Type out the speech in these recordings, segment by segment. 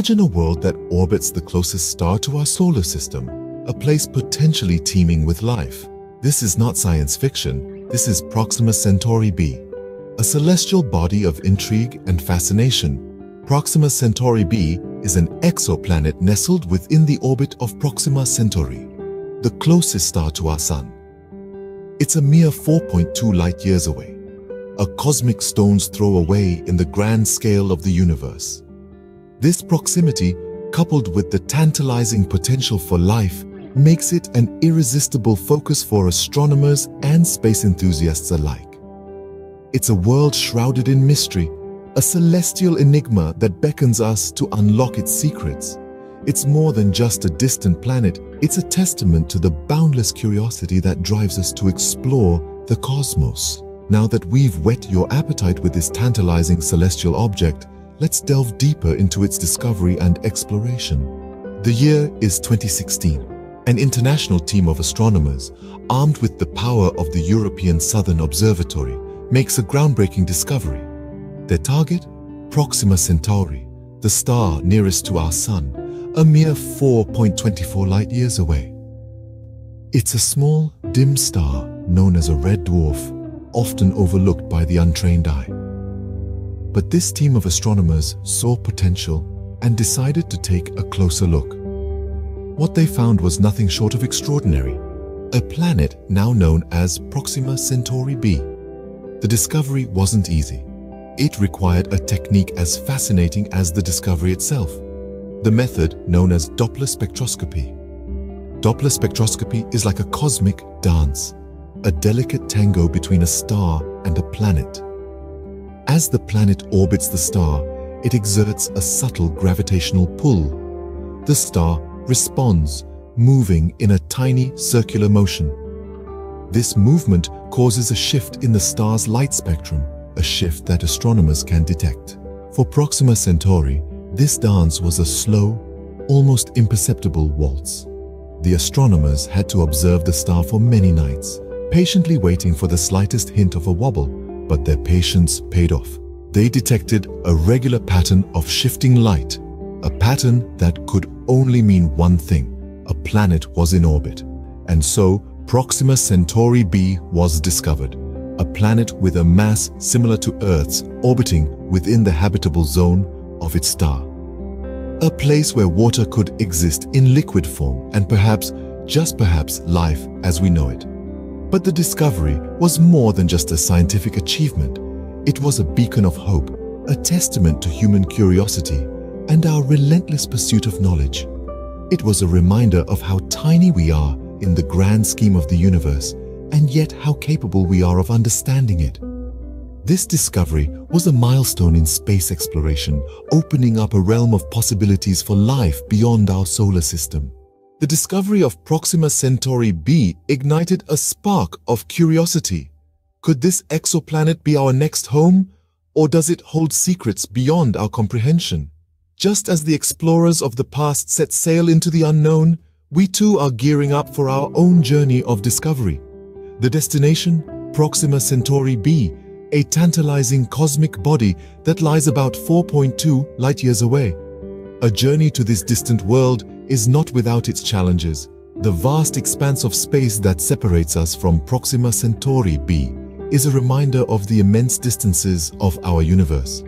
Imagine a world that orbits the closest star to our solar system, a place potentially teeming with life. This is not science fiction, this is Proxima Centauri b. A celestial body of intrigue and fascination, Proxima Centauri b is an exoplanet nestled within the orbit of Proxima Centauri, the closest star to our Sun. It's a mere 4.2 light-years away, a cosmic stone's throw away in the grand scale of the universe. This proximity, coupled with the tantalizing potential for life, makes it an irresistible focus for astronomers and space enthusiasts alike. It's a world shrouded in mystery, a celestial enigma that beckons us to unlock its secrets. It's more than just a distant planet, it's a testament to the boundless curiosity that drives us to explore the cosmos. Now that we've whet your appetite with this tantalizing celestial object, let's delve deeper into its discovery and exploration. The year is 2016. An international team of astronomers, armed with the power of the European Southern Observatory, makes a groundbreaking discovery. Their target? Proxima Centauri, the star nearest to our Sun, a mere 4.24 light-years away. It's a small, dim star known as a red dwarf, often overlooked by the untrained eye. But this team of astronomers saw potential and decided to take a closer look. What they found was nothing short of extraordinary, a planet now known as Proxima Centauri b. The discovery wasn't easy. It required a technique as fascinating as the discovery itself. The method known as Doppler spectroscopy. Doppler spectroscopy is like a cosmic dance, a delicate tango between a star and a planet. As the planet orbits the star, it exerts a subtle gravitational pull. The star responds, moving in a tiny circular motion. This movement causes a shift in the star's light spectrum, a shift that astronomers can detect. For Proxima Centauri, this dance was a slow, almost imperceptible waltz. The astronomers had to observe the star for many nights, patiently waiting for the slightest hint of a wobble, but their patience paid off. They detected a regular pattern of shifting light, a pattern that could only mean one thing: a planet was in orbit. And so, Proxima Centauri b was discovered, a planet with a mass similar to Earth's orbiting within the habitable zone of its star. A place where water could exist in liquid form and perhaps, just perhaps, life as we know it. But the discovery was more than just a scientific achievement. It was a beacon of hope, a testament to human curiosity and our relentless pursuit of knowledge. It was a reminder of how tiny we are in the grand scheme of the universe and yet how capable we are of understanding it. This discovery was a milestone in space exploration, opening up a realm of possibilities for life beyond our solar system. The discovery of Proxima Centauri b ignited a spark of curiosity. Could this exoplanet be our next home, or does it hold secrets beyond our comprehension? Just as the explorers of the past set sail into the unknown, we too are gearing up for our own journey of discovery. The destination, Proxima Centauri b, a tantalizing cosmic body that lies about 4.2 light-years away. A journey to this distant world is not without its challenges. The vast expanse of space that separates us from Proxima Centauri b is a reminder of the immense distances of our universe.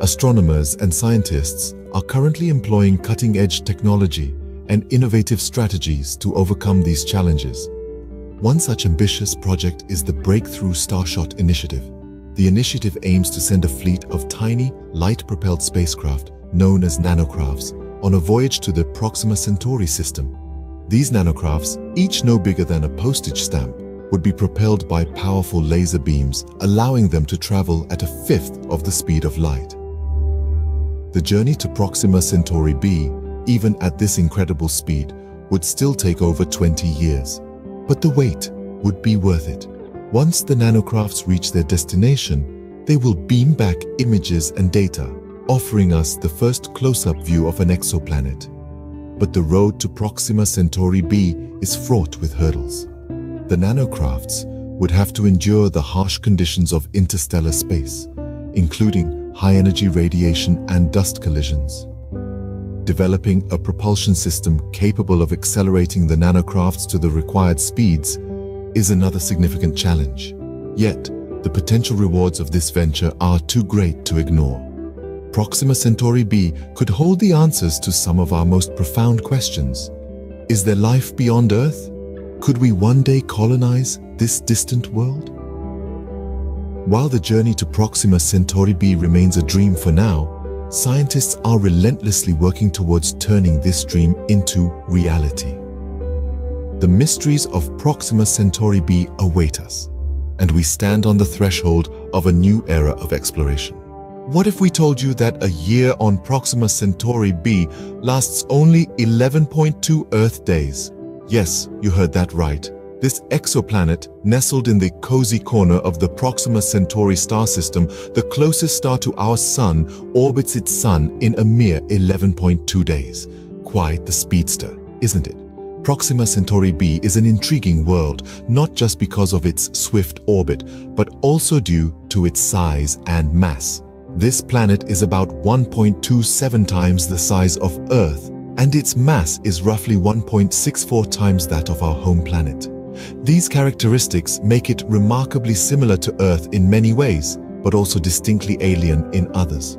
Astronomers and scientists are currently employing cutting-edge technology and innovative strategies to overcome these challenges. One such ambitious project is the Breakthrough Starshot Initiative. The initiative aims to send a fleet of tiny, light-propelled spacecraft, known as nanocrafts, on a voyage to the Proxima Centauri system. These nanocrafts, each no bigger than a postage stamp, would be propelled by powerful laser beams, allowing them to travel at a fifth of the speed of light. The journey to Proxima Centauri b, even at this incredible speed, would still take over 20 years. But the wait would be worth it. Once the nanocrafts reach their destination, they will beam back images and data, offering us the first close-up view of an exoplanet. But the road to Proxima Centauri b is fraught with hurdles. The nanocrafts would have to endure the harsh conditions of interstellar space, including high-energy radiation and dust collisions. developing a propulsion system capable of accelerating the nanocrafts to the required speeds is another significant challenge. Yet, the potential rewards of this venture are too great to ignore. Proxima Centauri b could hold the answers to some of our most profound questions. Is there life beyond Earth? Could we one day colonize this distant world? While the journey to Proxima Centauri b remains a dream for now, scientists are relentlessly working towards turning this dream into reality. The mysteries of Proxima Centauri b await us, and we stand on the threshold of a new era of exploration. What if we told you that a year on Proxima Centauri b lasts only 11.2 Earth days? Yes, you heard that right. This exoplanet, nestled in the cozy corner of the Proxima Centauri star system, the closest star to our Sun, orbits its Sun in a mere 11.2 days. Quite the speedster, isn't it? Proxima Centauri b is an intriguing world, not just because of its swift orbit, but also due to its size and mass. This planet is about 1.27 times the size of Earth, and its mass is roughly 1.64 times that of our home planet. These characteristics make it remarkably similar to Earth in many ways, but also distinctly alien in others.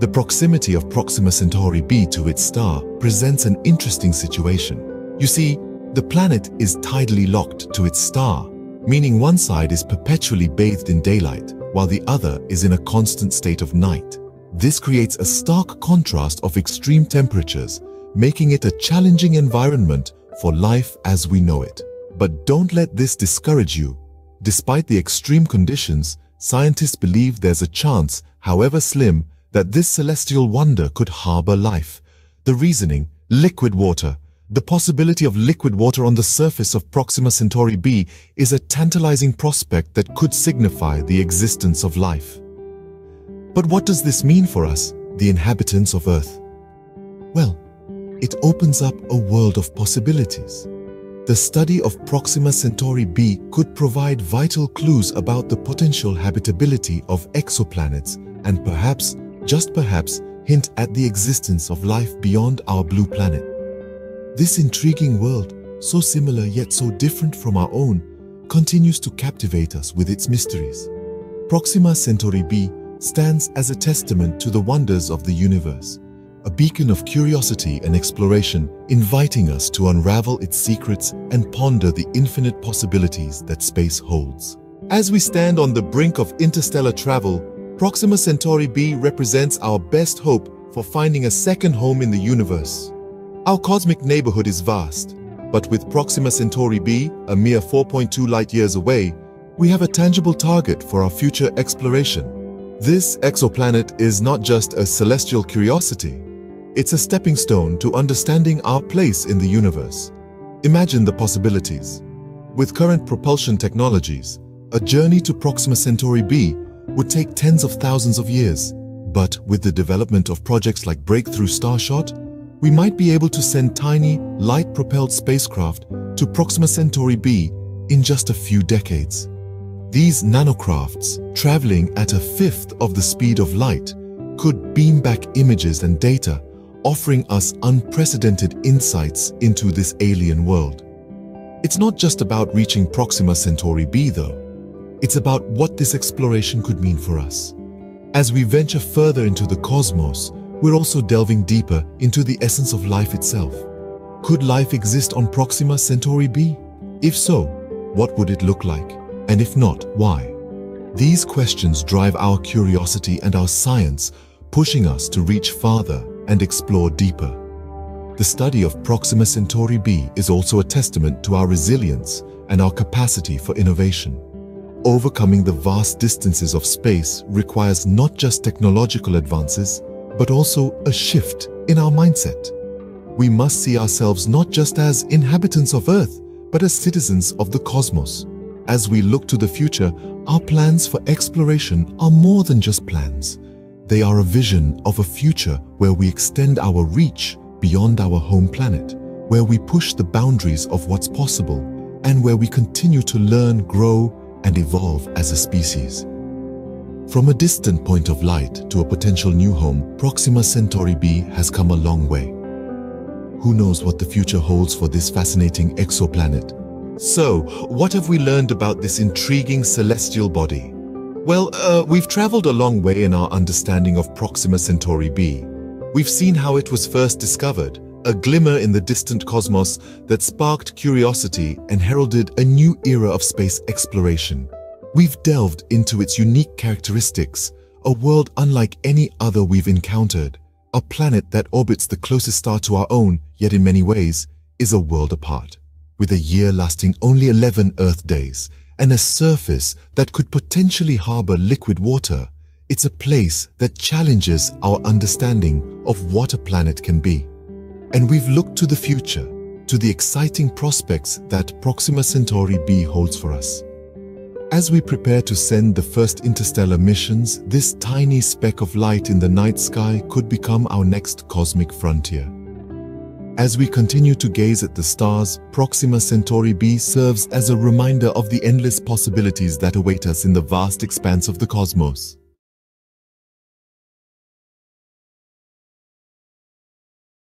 The proximity of Proxima Centauri b to its star presents an interesting situation. You see, the planet is tidally locked to its star, meaning one side is perpetually bathed in daylight, while the other is in a constant state of night. This creates a stark contrast of extreme temperatures, making it a challenging environment for life as we know it. But don't let this discourage you. Despite the extreme conditions, scientists believe there's a chance, however slim, that this celestial wonder could harbor life. The reasoning: liquid water. The possibility of liquid water on the surface of Proxima Centauri b is a tantalizing prospect that could signify the existence of life. But what does this mean for us, the inhabitants of Earth? Well, it opens up a world of possibilities. The study of Proxima Centauri b could provide vital clues about the potential habitability of exoplanets and perhaps, just perhaps, hint at the existence of life beyond our blue planet. This intriguing world, so similar yet so different from our own, continues to captivate us with its mysteries. Proxima Centauri b stands as a testament to the wonders of the universe, a beacon of curiosity and exploration, inviting us to unravel its secrets and ponder the infinite possibilities that space holds. As we stand on the brink of interstellar travel, Proxima Centauri b represents our best hope for finding a second home in the universe. Our cosmic neighborhood is vast, but with Proxima Centauri b, a mere 4.2 light-years away, we have a tangible target for our future exploration. This exoplanet is not just a celestial curiosity. It's a stepping stone to understanding our place in the universe. Imagine the possibilities. With current propulsion technologies, a journey to Proxima Centauri b would take tens of thousands of years. But with the development of projects like Breakthrough Starshot, we might be able to send tiny, light-propelled spacecraft to Proxima Centauri b in just a few decades. These nanocrafts, traveling at a fifth of the speed of light, could beam back images and data, offering us unprecedented insights into this alien world. It's not just about reaching Proxima Centauri b, though. It's about what this exploration could mean for us. As we venture further into the cosmos, we're also delving deeper into the essence of life itself. Could life exist on Proxima Centauri b? If so, what would it look like? And if not, why? These questions drive our curiosity and our science, pushing us to reach farther and explore deeper. The study of Proxima Centauri b is also a testament to our resilience and our capacity for innovation. Overcoming the vast distances of space requires not just technological advances, but also a shift in our mindset. We must see ourselves not just as inhabitants of Earth, but as citizens of the cosmos. As we look to the future, our plans for exploration are more than just plans. They are a vision of a future where we extend our reach beyond our home planet, where we push the boundaries of what's possible, and where we continue to learn, grow, and evolve as a species. From a distant point of light to a potential new home, Proxima Centauri b has come a long way. Who knows what the future holds for this fascinating exoplanet? So, what have we learned about this intriguing celestial body? Well, we've traveled a long way in our understanding of Proxima Centauri b. We've seen how it was first discovered, a glimmer in the distant cosmos that sparked curiosity and heralded a new era of space exploration. We've delved into its unique characteristics, a world unlike any other we've encountered, a planet that orbits the closest star to our own, yet in many ways, is a world apart, with a year lasting only 11 Earth days, and a surface that could potentially harbor liquid water. It's a place that challenges our understanding of what a planet can be. And we've looked to the future, to the exciting prospects that Proxima Centauri b holds for us. As we prepare to send the first interstellar missions, this tiny speck of light in the night sky could become our next cosmic frontier. As we continue to gaze at the stars, Proxima Centauri b serves as a reminder of the endless possibilities that await us in the vast expanse of the cosmos.